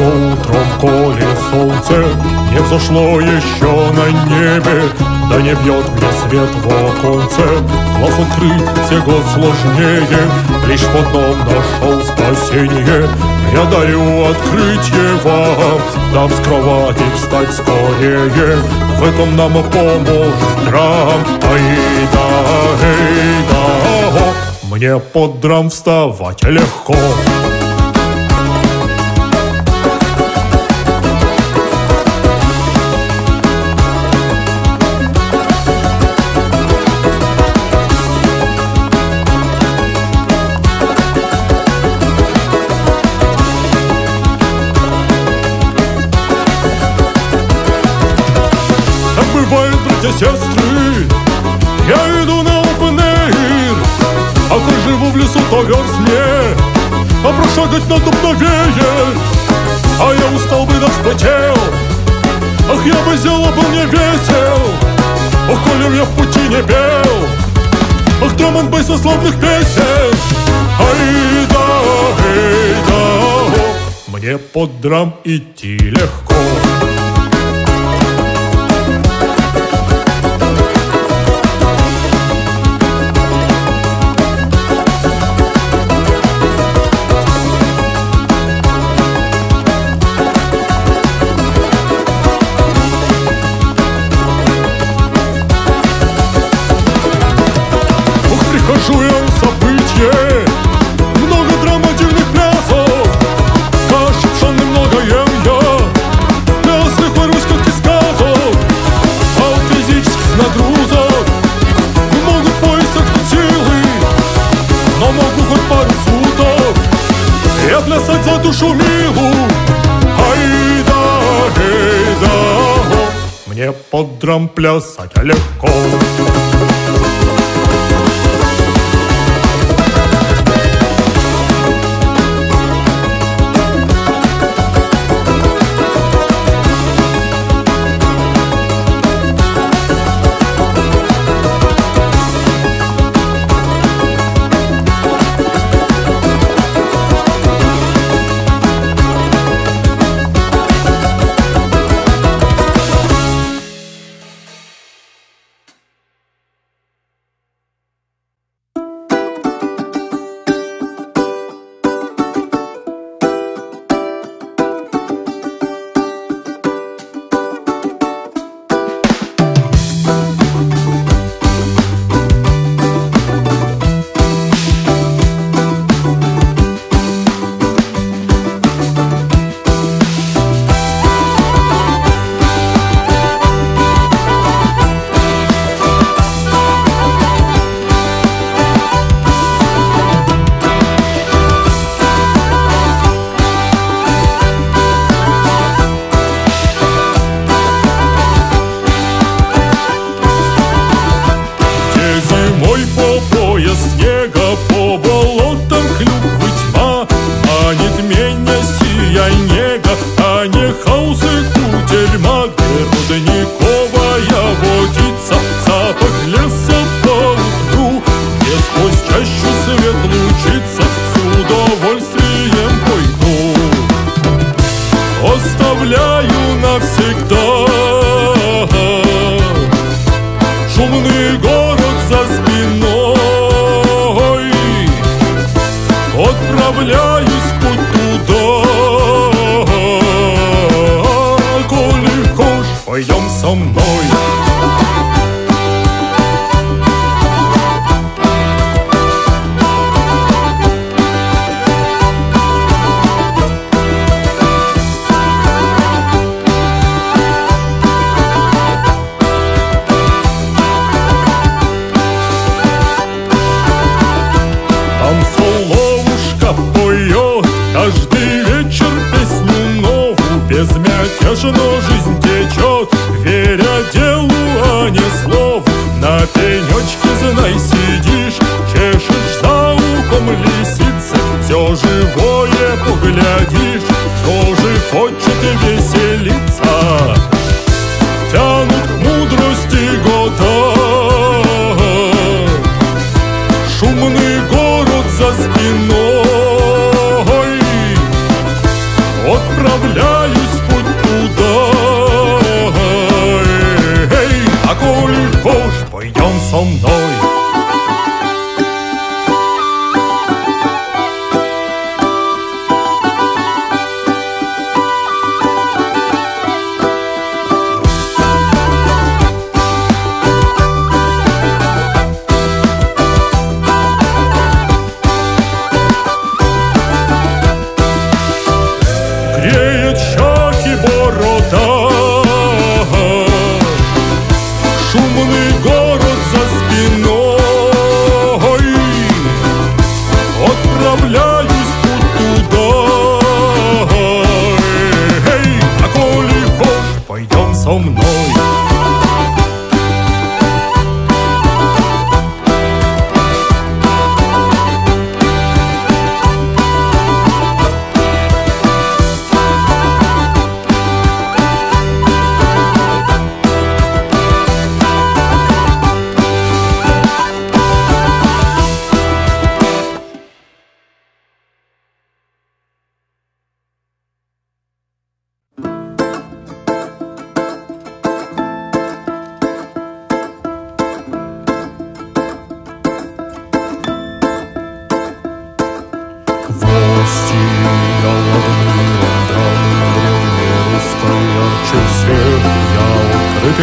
Рано утром колет солнце, не взошло еще на небе. Да не бьет мне свет в оконце, глаз открыть всего сложнее. Лишь в одном нашел спасенье, я дарю открыть его. Нам с кровати встать скорее, в этом нам поможет драм. Ай-да-эй-да-о, мне под драм вставать легко. Сестры, я иду на опен-эйр, а коль живу в лесу, то верст мне, а прошагать надо новее. А я устал бы да вспотел, ах, я бы зело был не весел, ах, коли я в пути не пел, ах, драм-н-бейса славных песен. Ай-да, эй-да, мне под драм идти легко. Душу милу, ай-да, эй-да, мне под драм плясать легко.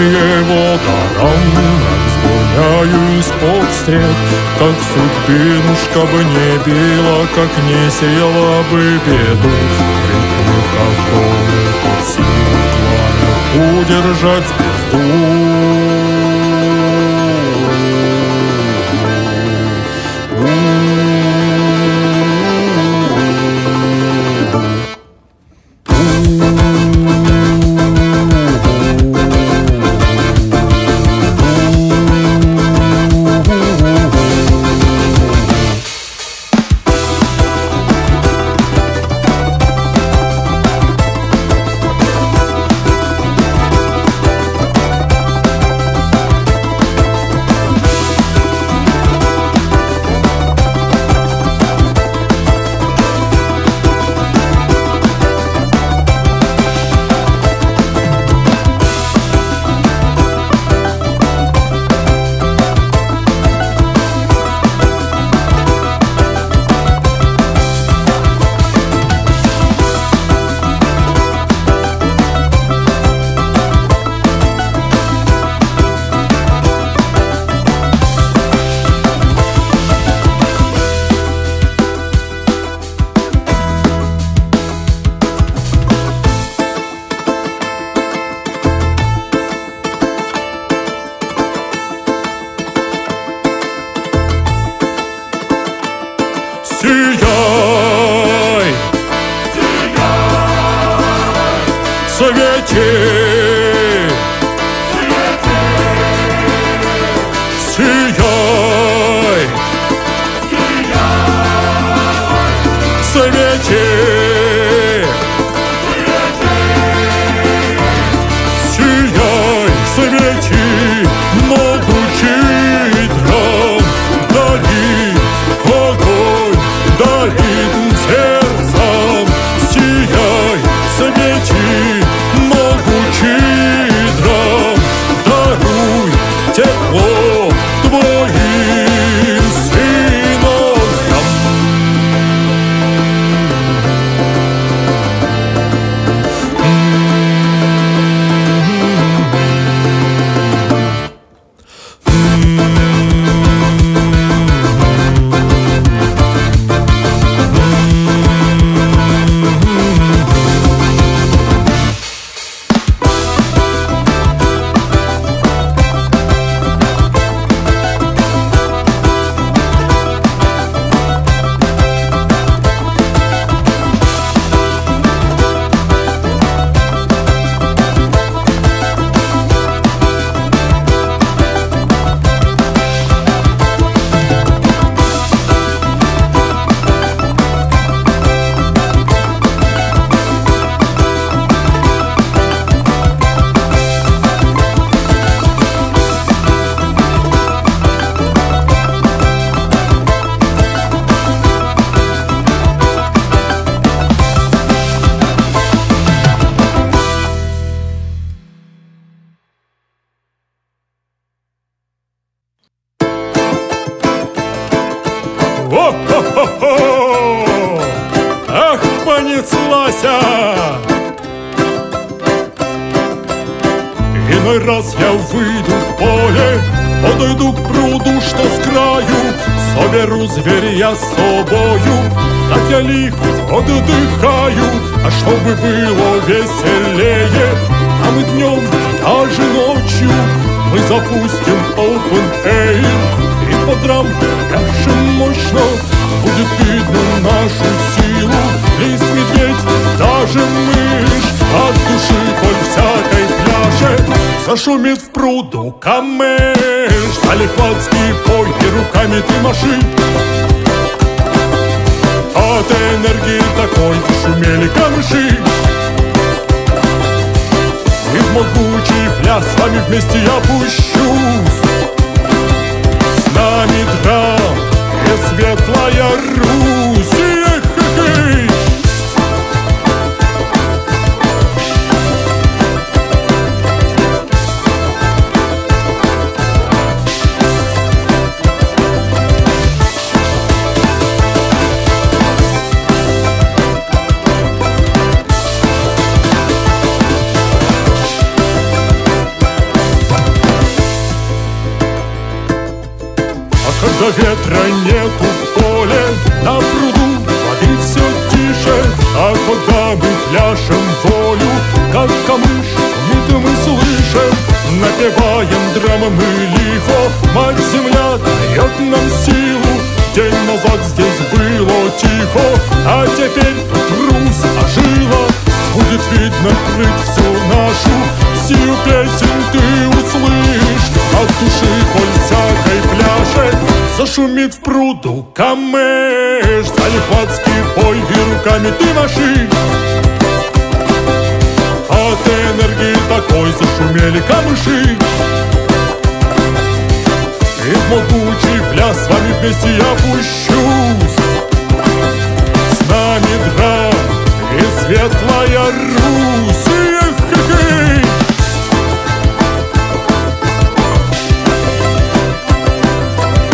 его тараном сгуляюсь под стрел, как судьбинушка бы не била, как не сеяла бы беду. Ритмы каждому под силу удержать звезду. Шумит в пруду камыш, залихватский бой, и руками ты маши. От энергии такой зашумели камыши. И в могучий пляс с вами вместе я пущусь. С нами дра и светлая Русь. Даже ветра нету в поле, на пруду воды все тише. А когда мы пляшем волю, как камыш, нет мы слышим. Напеваем драмы мы лихо, мать земля дает нам силу. День назад здесь было тихо, а теперь тут Русь ожила. Будет видно крыть всю нашу сию песен ты услышь. От души коль всякой пляшет зашумит в пруду камыш. Залихватский бой и руками ты маши. От энергии такой зашумели камыши. И в могучий пляс с вами вместе я пущусь. С нами драм и светлая Русь.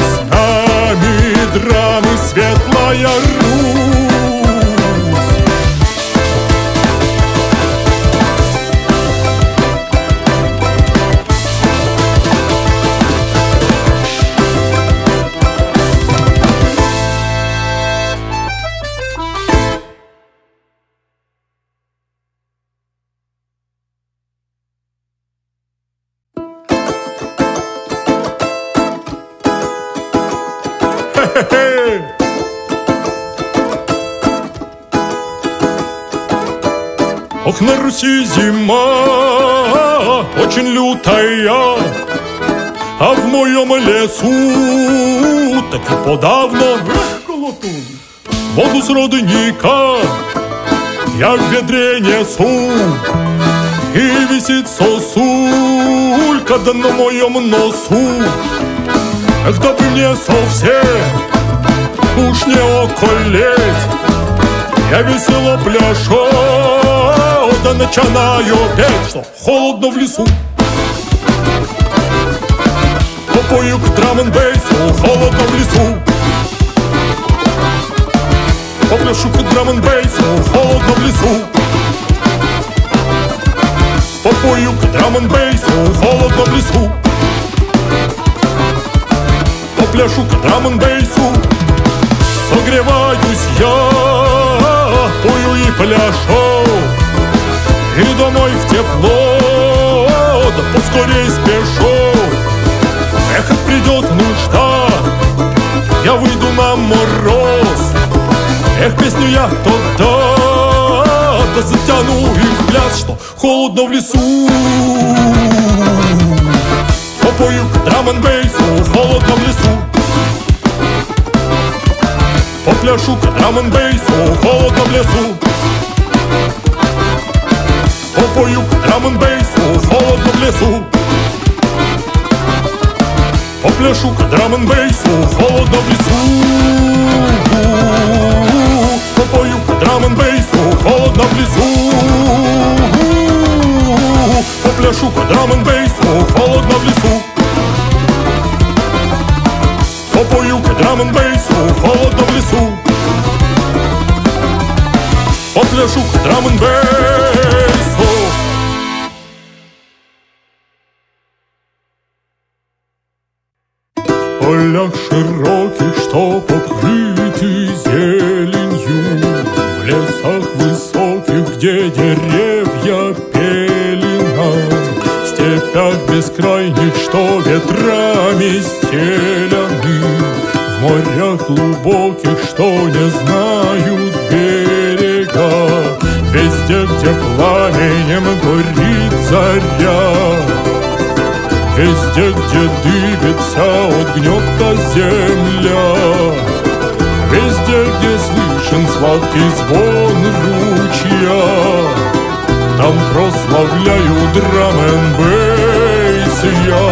С нами драм и светлая Русь. Ох, на Руси зима очень лютая, а в моем лесу так и подавно. Воду с родника я в ведре несу, и висит сосулька да на моем носу. Эх, дабы мне совсем уж не околеть, я весело пляшу, да начинаю петь, что холодно в лесу. Попою к драм-н-бейсу, холодно в лесу. Попляшу к драм-н-бейсу, холодно в лесу. Попою к драм-н-бейсу, холодно в лесу. Попляшу к драм-н-бейсу. Согреваюсь я, пою и пляшу, и домой в тепло, да поскорей спешу. Эх, как придет нужда, я выйду на мороз. Эх, песню я тогда-то затяну и в пляс, что холодно в лесу. Попою к драм-н-бейсу, холодно в лесу. Попляшу к драм-н-бейсу, холодно в лесу. Попою к драм-н-бейсу, холодно в лесу. Попляшу к драм-н-бейсу, холодно в лесу. Попою к драм-н-бейсу, холодно в лесу. Попляшу к драм-н-бейсу, холодно в лесу. Попою к драм-н-бейсу, холодно в лесу. Попляшу к драм-н-бейсу. В полях широких, что покрыты зеленью, в лесах высоких, где деревья пелена, в степях бескрайних, что ветрами стеляны, в морях глубоких, что не знают берега, везде, где пламенем горит заря, везде, где дыбится от гнета земля, везде, где слышен сладкий звон ручья, там прославляю драм-н-бейс я.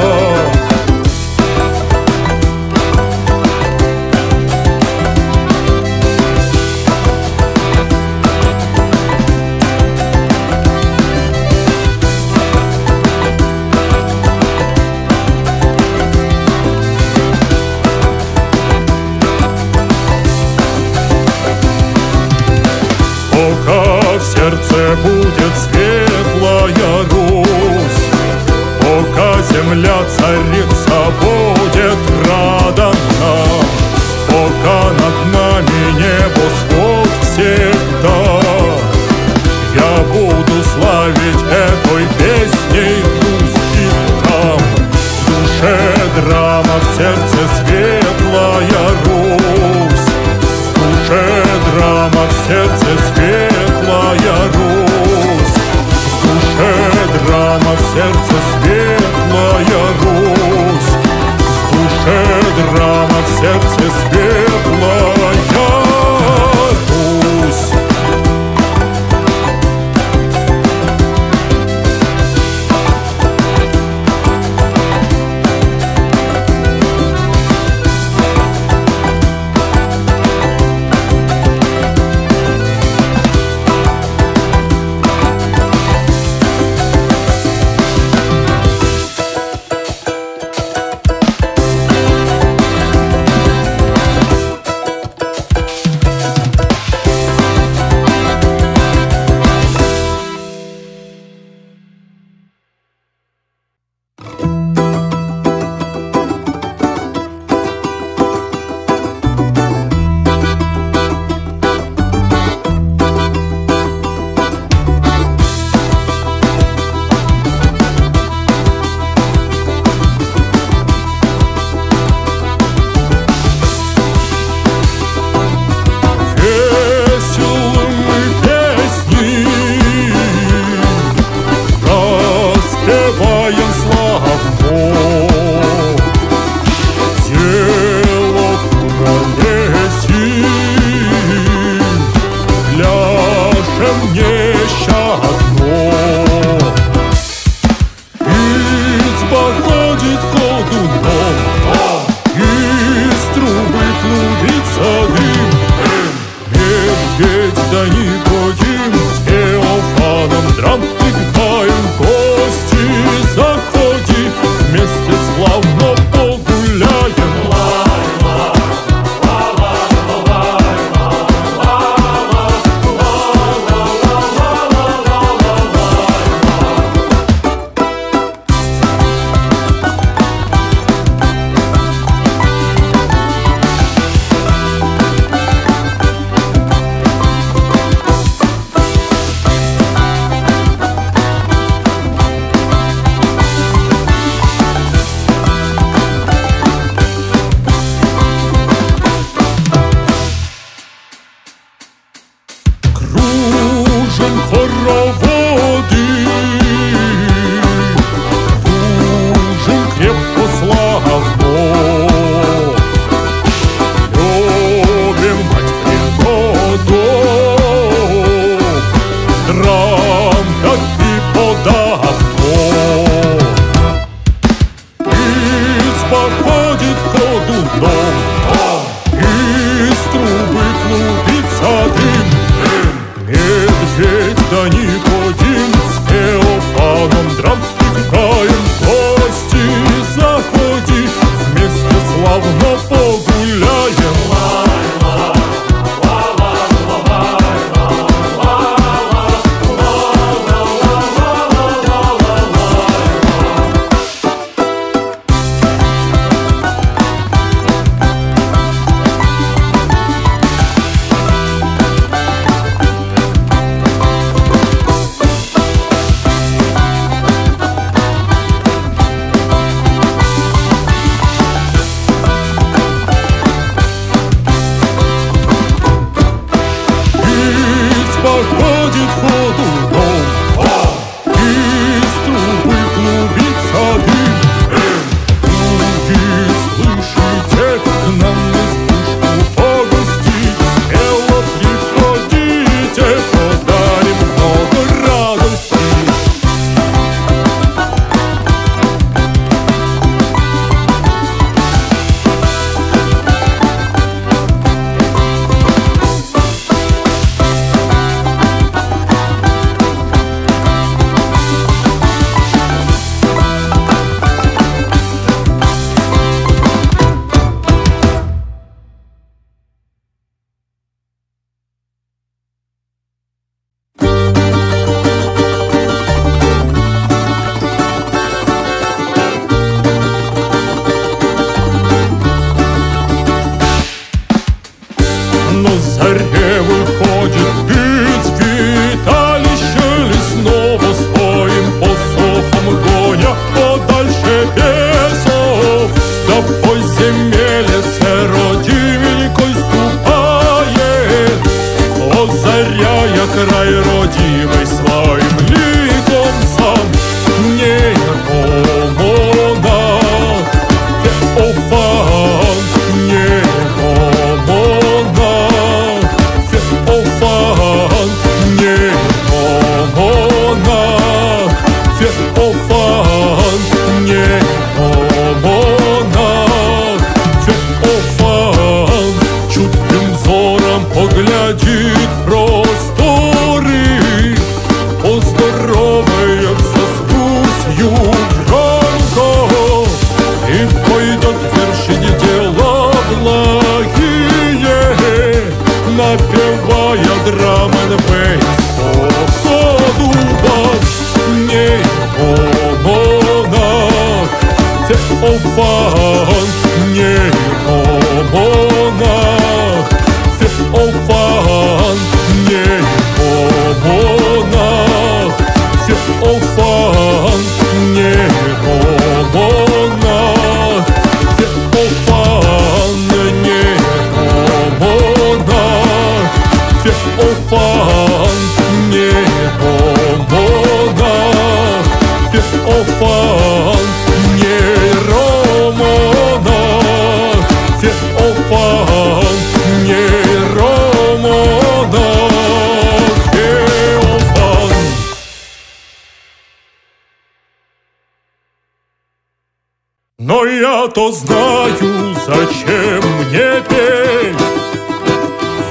Будет светлая Русь, пока земля царица будет рада нам. сердце светлая Русь, в душе драма, в сердце светлая Русь, в душе драма, в сердце светлая Русь. Земелец родименькой ступает, край родимый своим ликом сам. Нейромонах Феофан, Нейромонах Феофан, Нейромонах Феофан, Нейромонах Феофан. Чутким взором поглядит просторы, поздоровается с Русью громко и пойдет вершить дела благие, напевая драм-н-бейс по ходу банд. Нейромонах Феофан, Нейромонах Феофан, Нейромонах Феофан, Нейромонах Феофан, Нейромонах Феофан, Нейромонах Феофан, Нейромонах Феофан, Нейромонах Феофан. Но я-то знаю, зачем мне петь,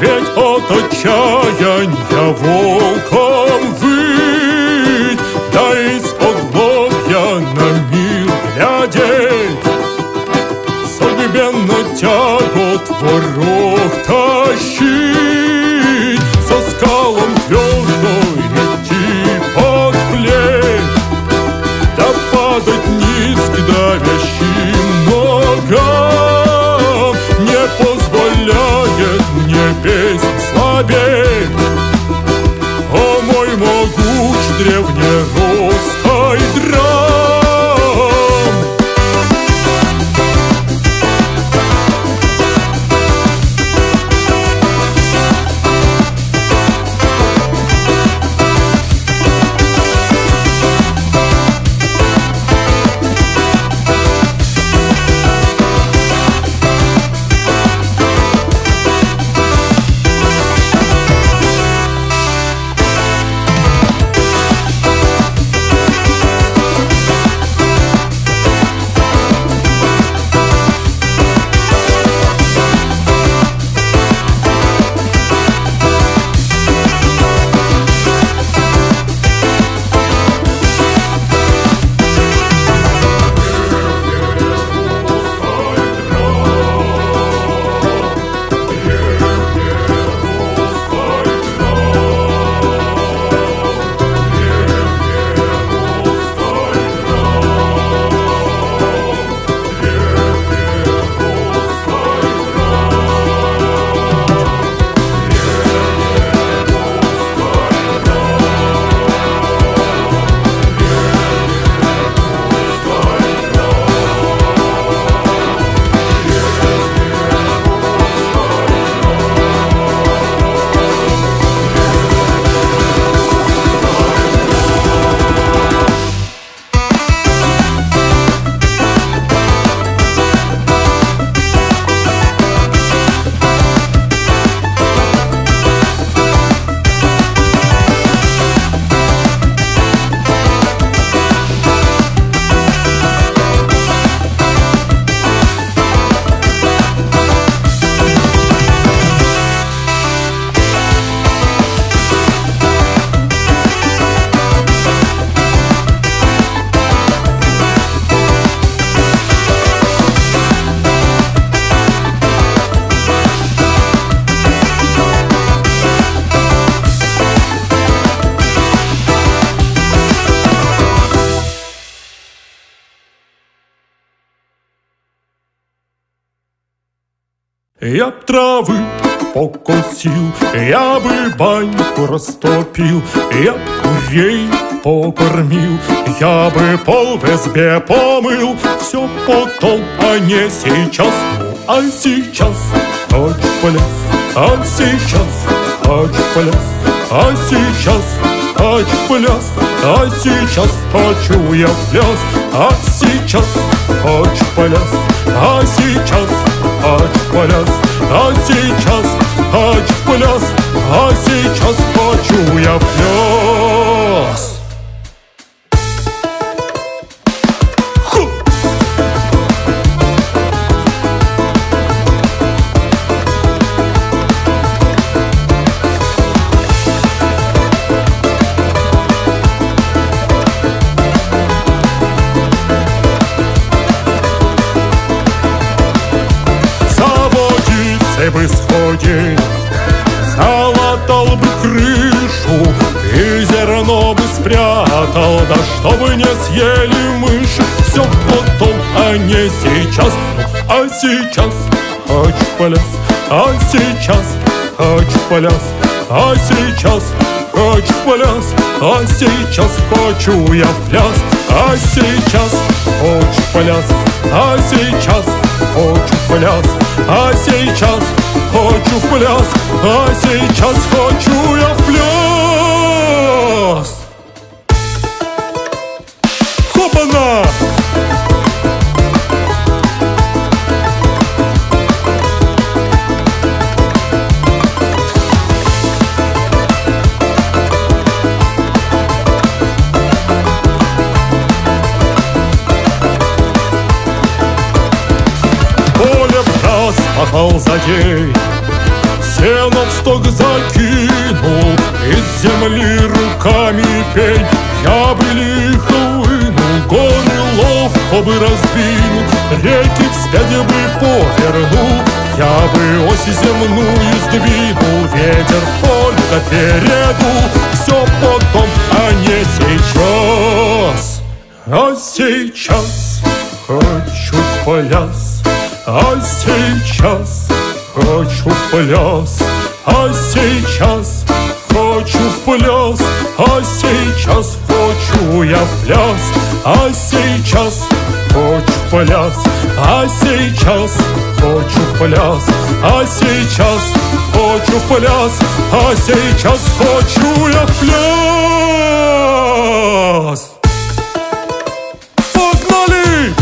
ведь от отчаяния волком выть, да из-под лобья на мир глядеть, судьбенно тягот воров тащить, со скалом твердо идти под плен, да падать низ к давящим ногам не позволяет мне песнь слабеть. О мой могуч древнерусской драм! Я б травы покосил, я бы баньку растопил, я б курей покормил, я бы пол в избе помыл. Все потом, а не сейчас. Ну, а сейчас ночь в пляс, а сейчас ночь в пляс, а сейчас хочу я в пляс, а сейчас хочу в пляс, а сейчас хочу я в пляс. Залатал бы крышу и зерно бы спрятал, да чтобы не съели мыши. Все потом, а не сейчас. А сейчас хочу в пляс, а сейчас хочу в пляс, а сейчас хочу в пляс, а сейчас хочу я в пляс, а сейчас хочу в пляс, а сейчас хочу в пляс, а сейчас хочу в пляс, а сейчас хочу я в пляс. Хопана! Пахал за день, сено в сток закинул, из земли руками пень я бы лихо вынул, горы ловко бы раздвинул, реки вспять я бы повернул, я бы оси земную сдвинул, ветер только передул. Все потом, а не сейчас. А сейчас хочу в пляс, а сейчас хочу в пляс, а сейчас хочу в пляс, а сейчас хочу я в пляс, а сейчас хочу в пляс, а сейчас хочу в пляс, а сейчас хочу в пляс, а сейчас хочу я в пляс. Погнали!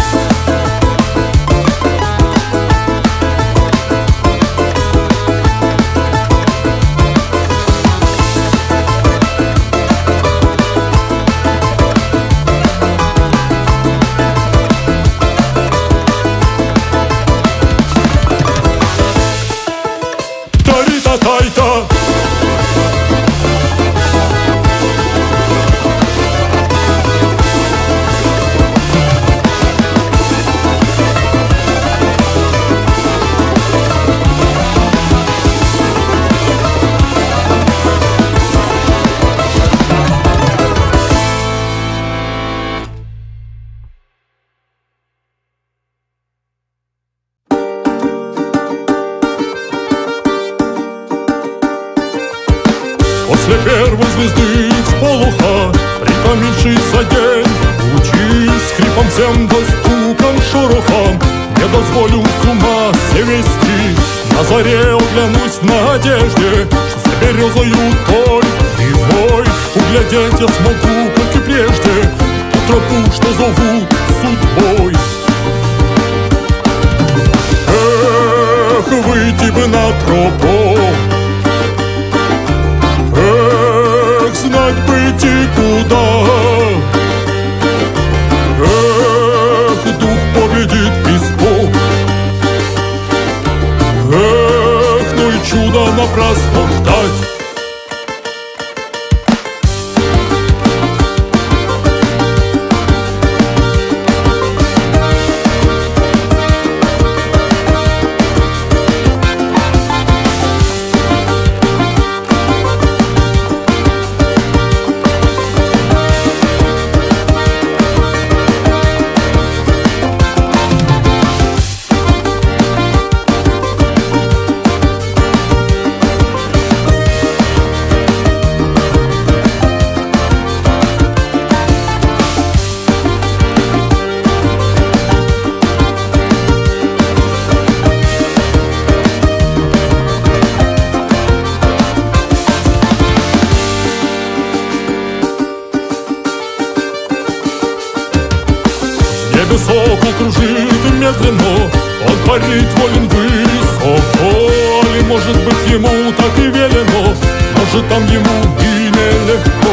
После первой звезды всполуха, притомившийся день, учись скрипом всем достукам шорохам, не дозволю с ума се вести. На заре оглянусь в надежде, что за березою той и вой углядеть я смогу, как и прежде, ту тропу, что зовут судьбой. Эх, выйти бы на тропу, быть и куда. Эх, дух победит испуг. Эх, ну и чудо напрасно ждать. кружит медленно, он парит, волен высоко. Или, может быть, ему так и велено, может, там ему и нелегко.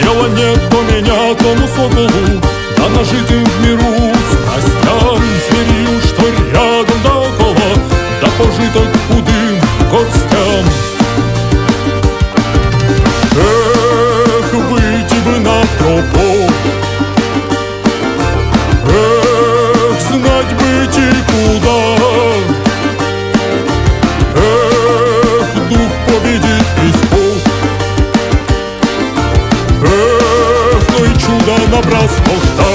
Дела нет до меня, тому соколу, да нажитым в миру страстям, зверью, что рядом да около, да пожиток худым горстям. Эх, выйти бы на пропол, эх, знать бы идти куда, эх, дух победит испол, эх, ну и чудо напрасно ждать.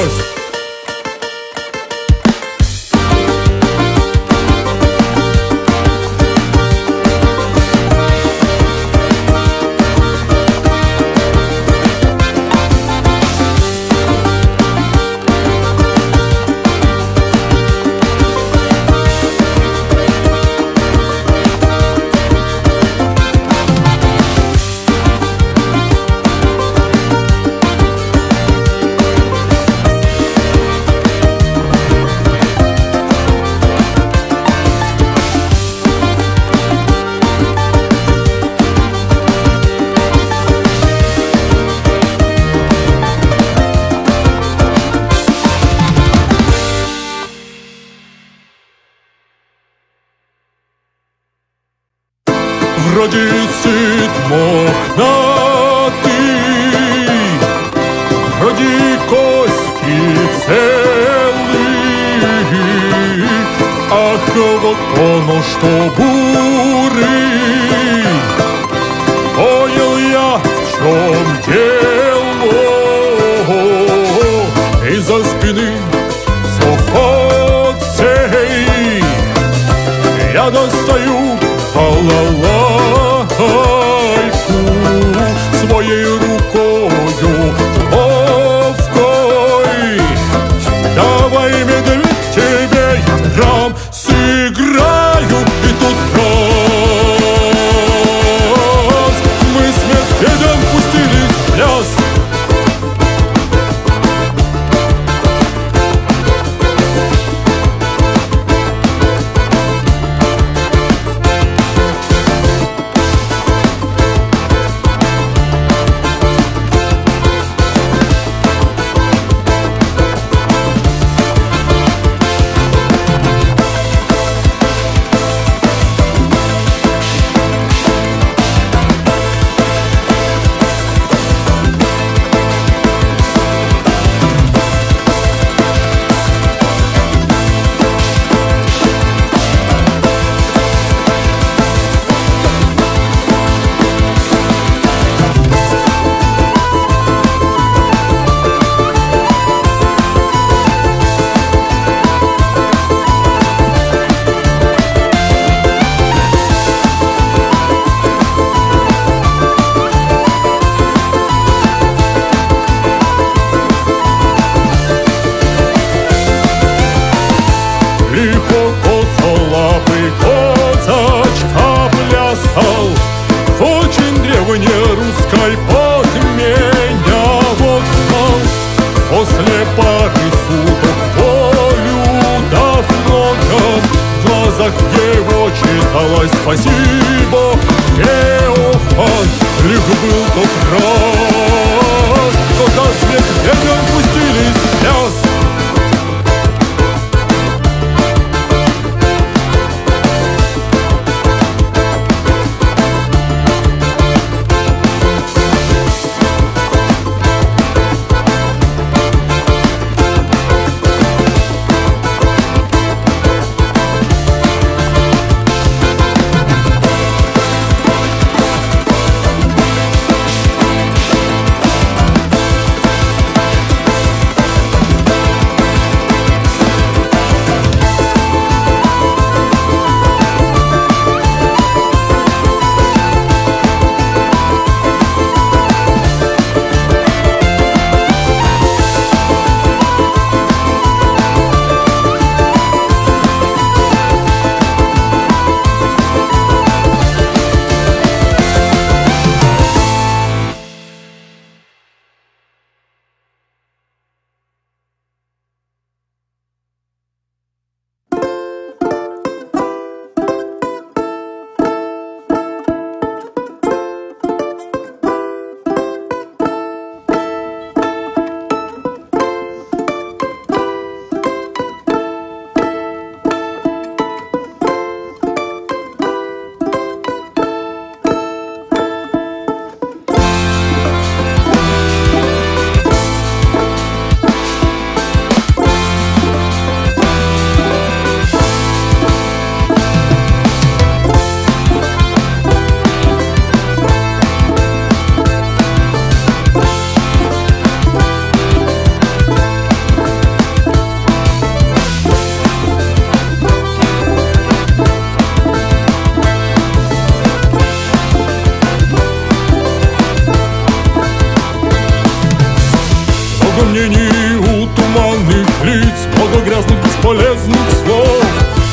сомнений у туманных лиц, много грязных бесполезных слов,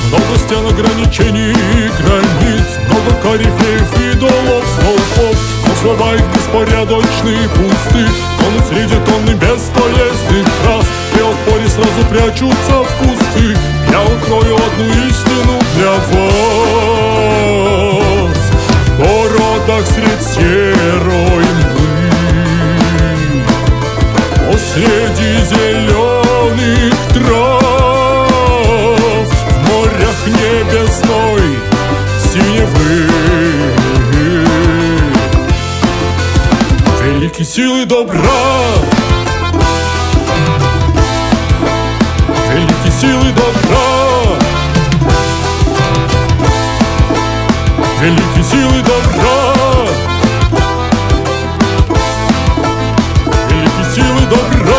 много стен ограничений и границ, много корифеев, идолов, столпов. Но слова их беспорядочны и пусты, тонут среди тонны бесполезных фраз, при отпоре сразу прячутся в кусты. Я укрою одну истину для вас: в городах средь серой мглы, посреди зеленых трав, в морях небесной синевы великие силы добра, великие силы добра, великие силы добра, великие силы добра.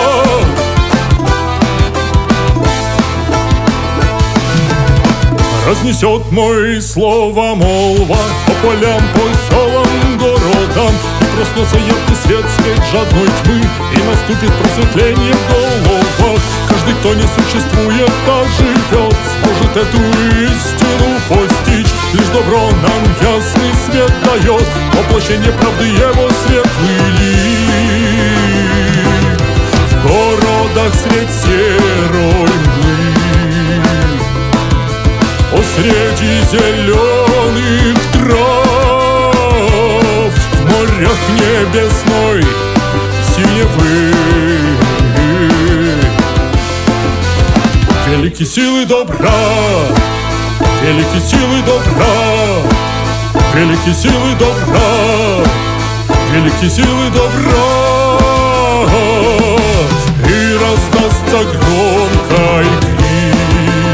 Разнесет мои слова молва по полям, по селам, городам, и проснется яркий свет средь жадной тьмы, и наступит просветление в головах. Каждый, кто не существует, а живет, сможет эту истину постичь. Лишь добро нам ясный свет дает, воплощение правды его светлый лик. В городах средь серой мглы, посреди зеленых трав, в морях небесной синевы великие силы добра, великие силы добра, великие силы добра, великие силы добра. И раздастся громкий крик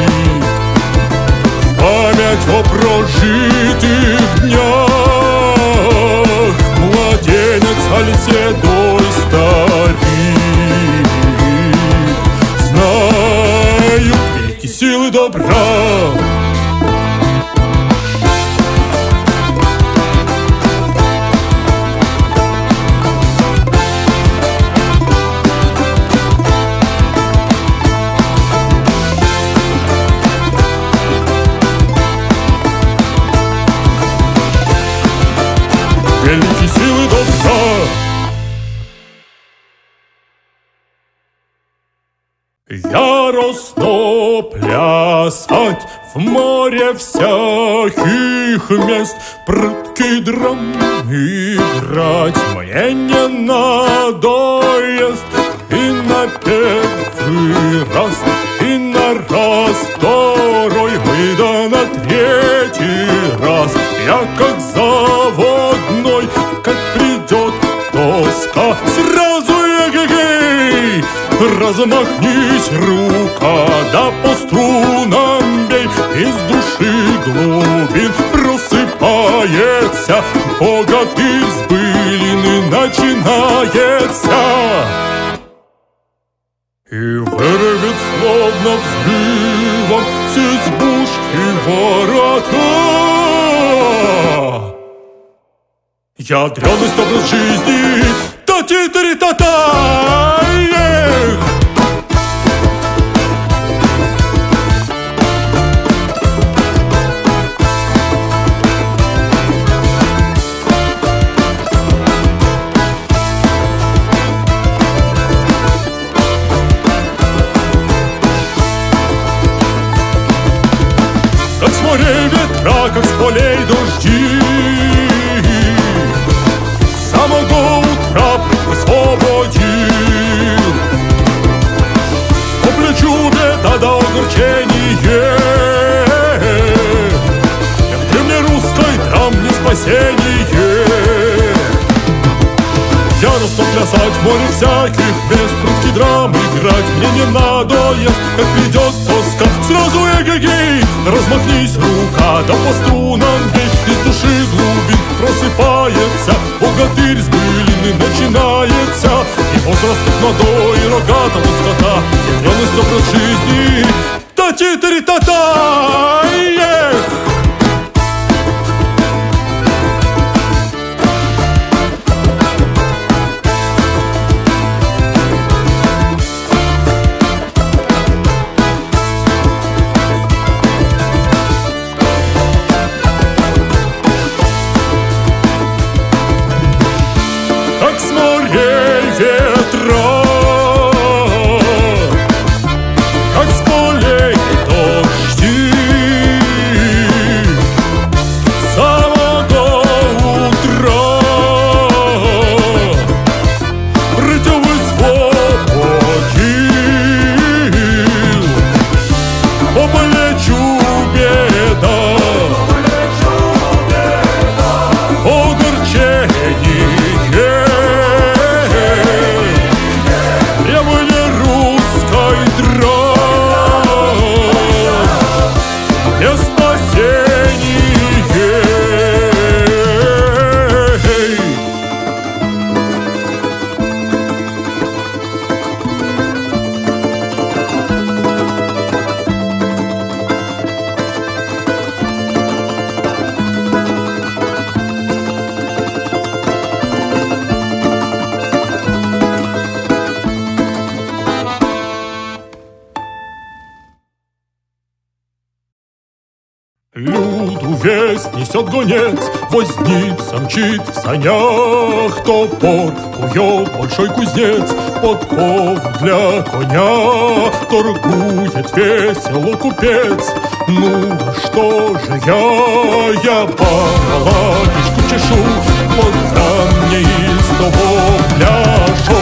в память о прожитых днях, младенец аль седой старик. Великие силы добра, великие силы добра. Яростно плясать в море всяких мест, прытки драм играть мне не надоест, и на первый раз, и на раз второй, и да на третий раз я как заводной, как придет тоска, сразу эгегей! Размахнись, рука, да по струнам бей, из души глубин просыпается богатырь с былины, начинается. И вырвет словно взрывом с избушки ворота ядрёность образ жизни, та-ти-та-ри-та-та. Как с моря ветра, как с полей дожди, с самого до утра освободил. По плечу беда до огорчения, в дремле русской драмне спасение. Яростно плясать в море всяких мест, прытки драм играть мне не надоест, как придет тоска, сразу эгегей! Размахнись, рука, да по струнам бей, из души глубин просыпается богатырь с былины, начинается. И возраст молодой, и рогатого скота, и древность образ жизни, та-ти-та-ри-та-та. Эх! шесть несет гонец, возница мчит в санях топор, кует большой кузнец, подкову для коня торгует весело купец. Ну а что же я балалайку чешу, вот там мне из того пляшу.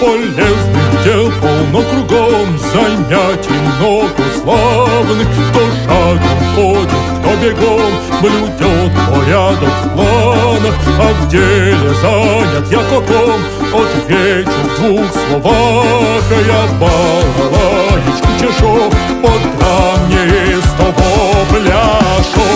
Полезных дел полно кругом, занятий много славных. Кто шагом ходит, кто бегом, блюдет порядок в планах. А в деле занят я коком, отвечу в двух словах. Я балалайку чешу, под камни из того пляшу.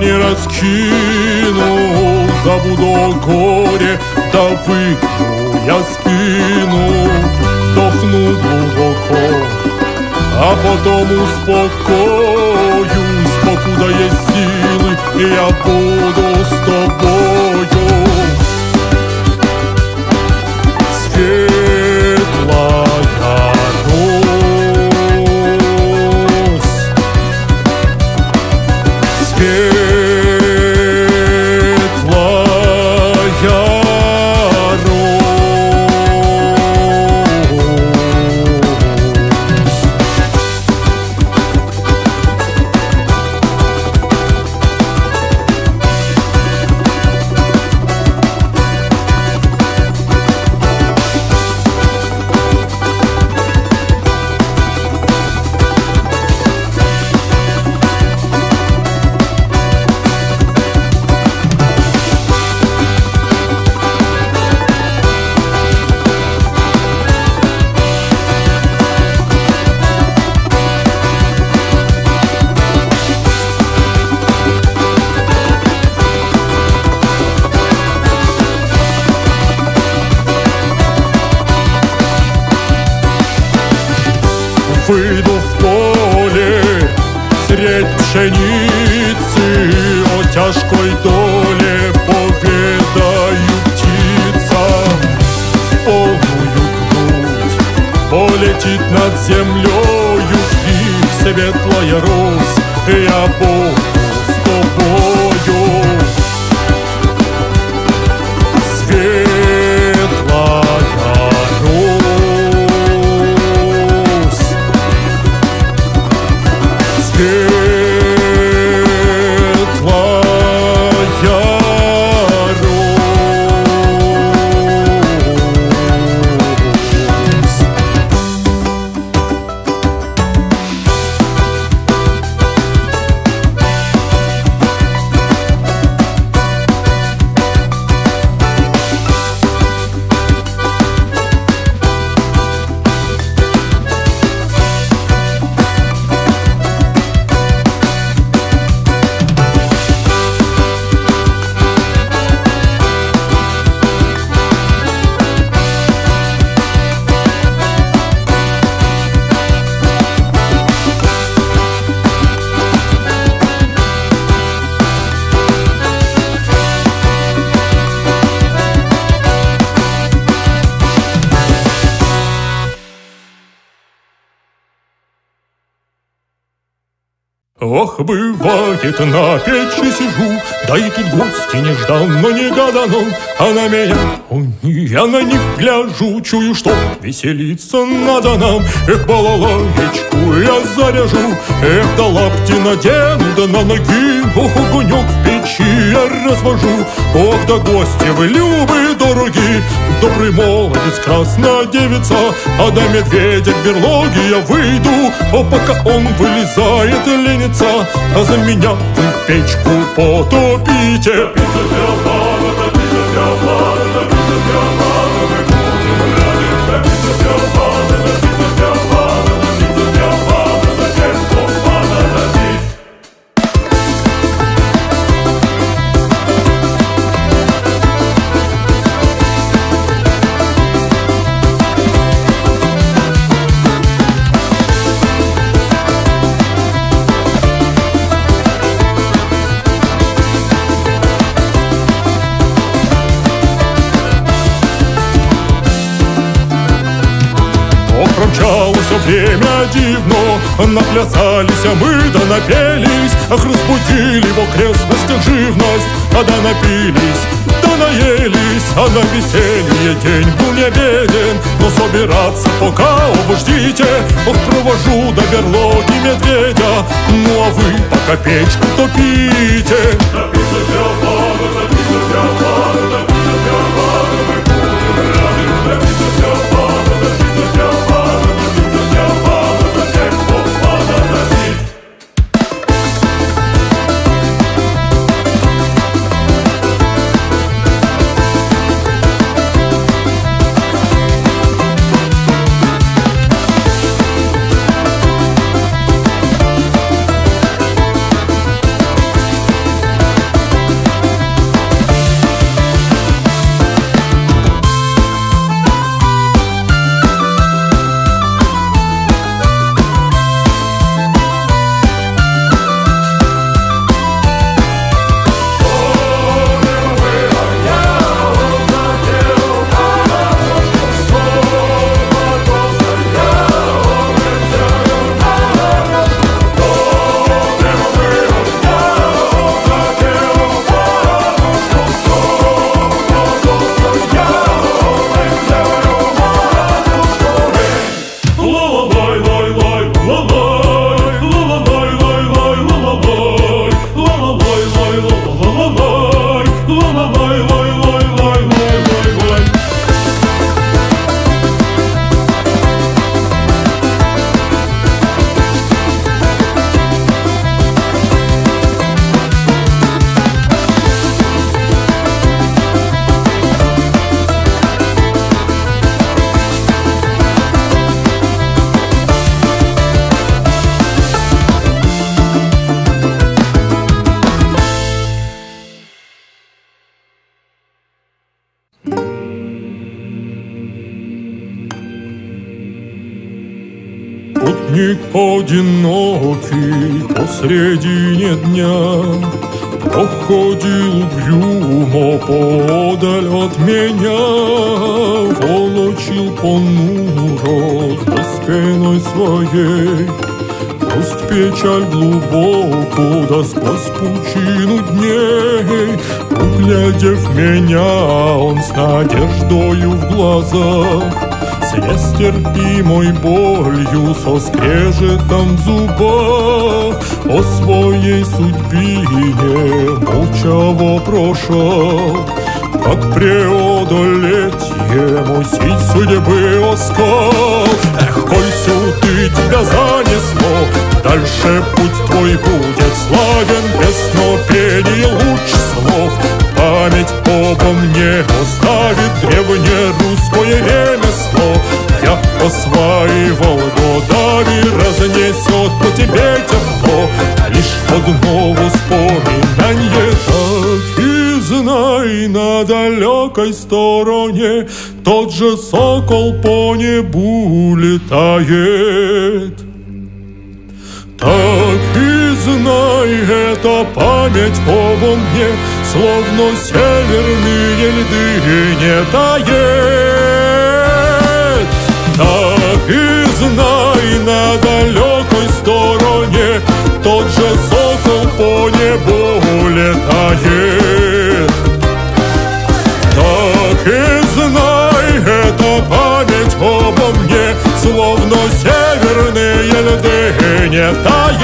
Не раскину, забуду горе, да выгну я спину, вдохну глубоко, а потом успокоюсь, покуда есть силы, и я буду с тобою. Выйду в поле средь пшеницы, тяжкой доле поведаю птицам. В полную грудь полетит над землею их светлая рось, и я Богу с тобою. Ох, бывает, на печи сижу, да и тут гости нежданно, негаданно, а на меня, о, я на них гляжу, чую, что веселиться надо нам. Эх, балалаечку я заряжу, эх, да лапти надену, да на ноги, ох, огонек в печи я развожу. Ох, да гости вы любы, дороги, добрый молодец, красная девица, а до медведя в берлоге я выйду, а пока он вылезает и ленится, а за меня вы печку потопите. Время дивно, наплясались мы, да напелись, ах, разбудили в окрестностях живность, а да напились, да наелись, а на весенний день был не беден, но собираться пока, о, вы ждите, ох, провожу до берлоги медведя, ну а вы пока печку топите. Путник одинокий посредине дня проходил угрюмо подаль от меня, волочил понуро за спиной своей пусть печаль глубоку, да сквозь пучину дней. Углядев меня, он с надеждою в глазах, с нестерпимой болью, со скрежетом в зубах о своей судьбине молчаво прошел. Как преодолеть ему сей судьбы оскал? Эх, коль сюды тебя занесло, дальше путь твой будет славен песнопений луч слов. Память обо мне оставит древнее русское ремесло. Я осваивал годами, разнесет по тебе тепло. Лишь одно воспоминание так и знай, на далекой стороне тот же сокол по небу летает. Так и знай, это память обо мне, словно северные льды не тает. Так и знай, на далекой стороне тот же сокол по небу летает. Память обо мне, словно северные льды не тает, не тает.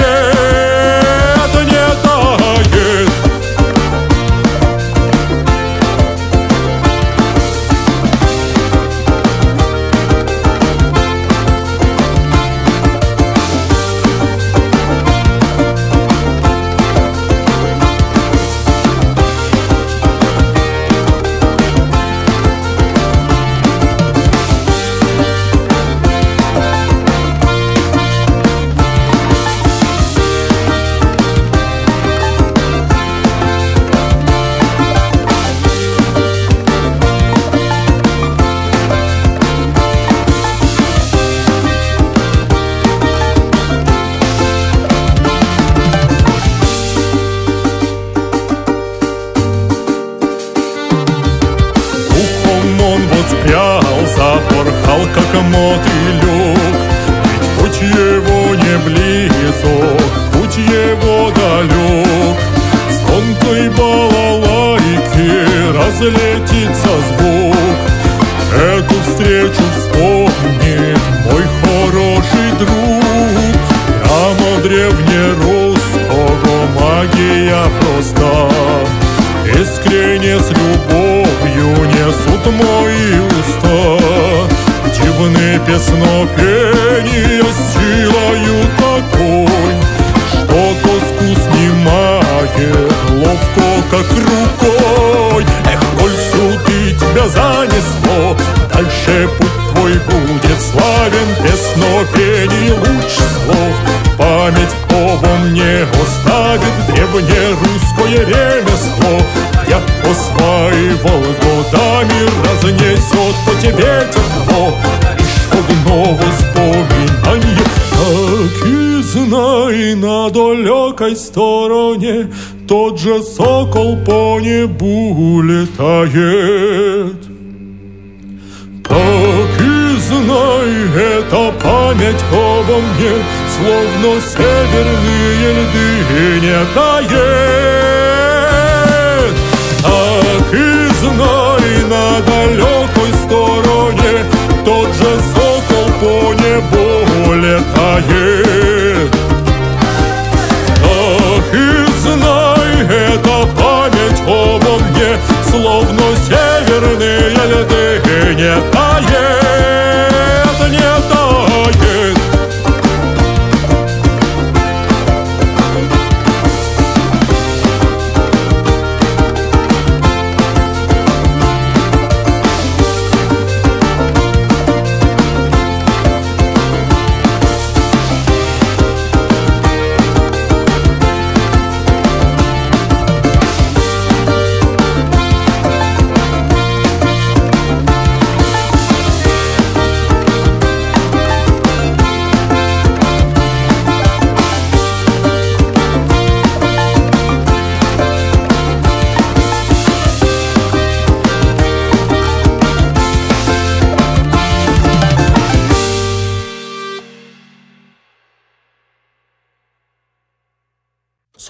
Стороне тот же сокол по небу летает. Так и знай, это память обо мне, словно северные льды не тает. Так и знай, на далекой стороне тот же сокол по небу летает. Это память обо мне, словно северные льды не тает, не тает.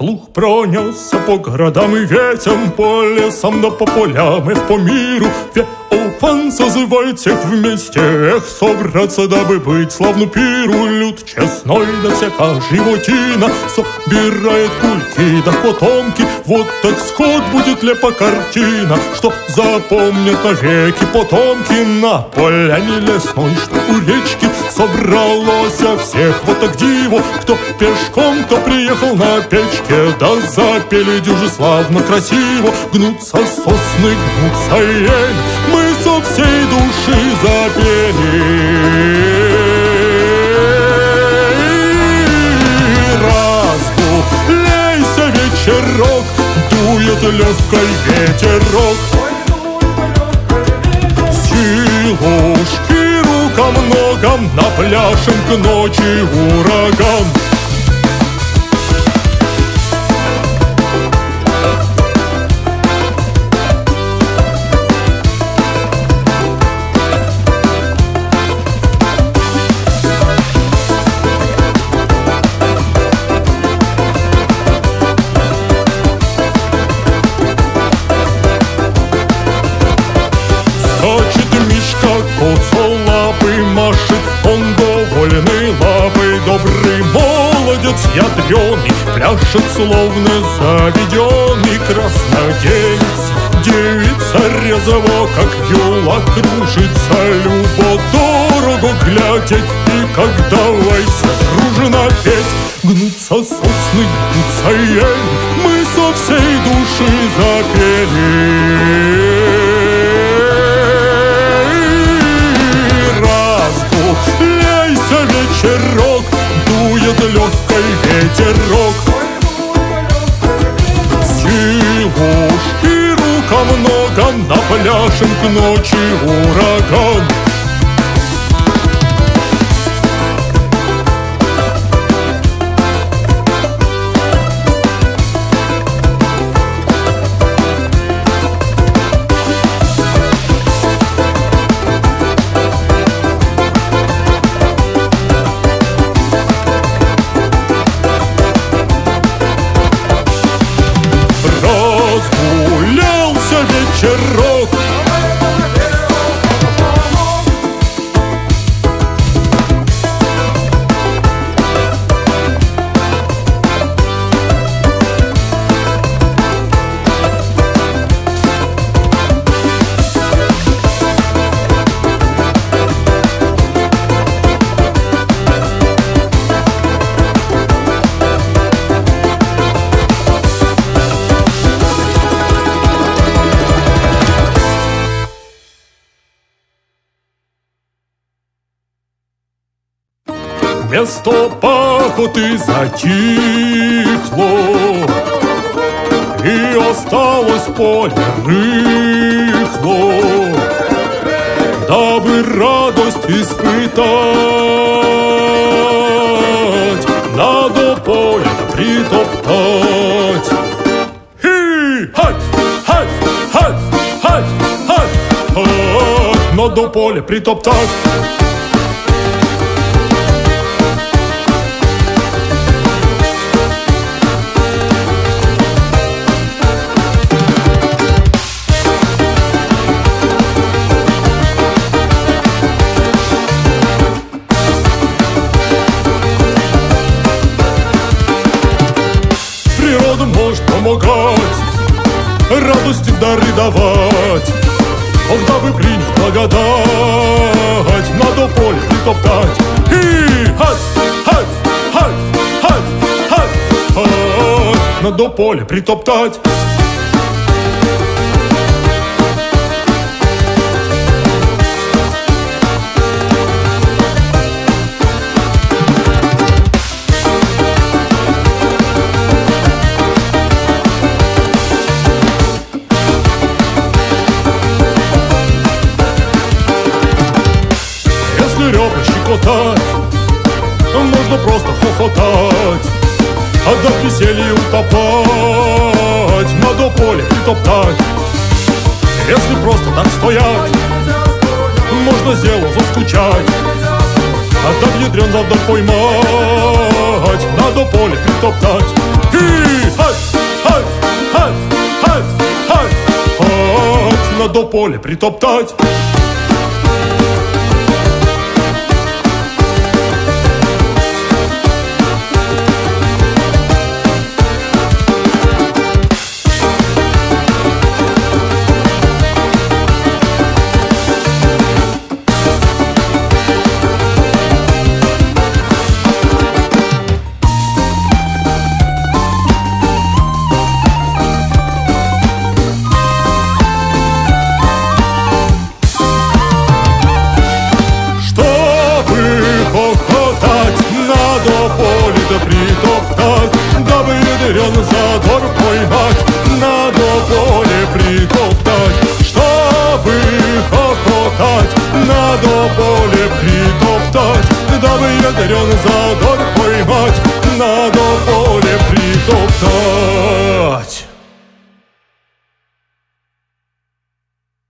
Слух пронесся по городам и ветям, по лесам да по полям, и по миру. Феофан созывает всех вместе, эх, собраться, дабы быть славну пиру. Люд честной да всяка животина собирает кульки да потомки. Вот так сход будет лепа картина, что запомнят навеки потомки. На поляне лесной, что у речки, собралось всех вот так диво. Кто пешком, кто приехал на печке, да запели дюже славно красиво. Гнутся сосны, гнутся ели, мы со всей души запели. Разгуляйся вечерок, дует легкой ветерок, силушки рукам-ногам, напляшем к ночи ураган. Ядреный пляшет, словно заведенный краснодевица. Девица резво, как юла, кружится, любо-дорого глядеть. И как давай сокружено петь, гнутся сосны, гнутся ели, мы со всей души запели. Разгуляйся вечерок, дует легкой ветерок, силушки рукам-ногам, напляшем к ночи ураган. Место пахоты затихло, и осталось поле рыхло. Дабы радость испытать, надо поле притоптать. Надо поле притоптать. Радости дары давать, ох, дабы принять благодать, надо поле притоптать. Надо поле притоптать. Можно просто хохотать, отдать в веселье утопать, надо поле притоптать. Если просто так стоять, можно зело заскучать, а там ядрен задом поймать, надо поле притоптать. Надо поле притоптать. Задор поймать, надо поле притоптать. Чтобы хохотать, надо поле притоптать. Дабы ядрен задор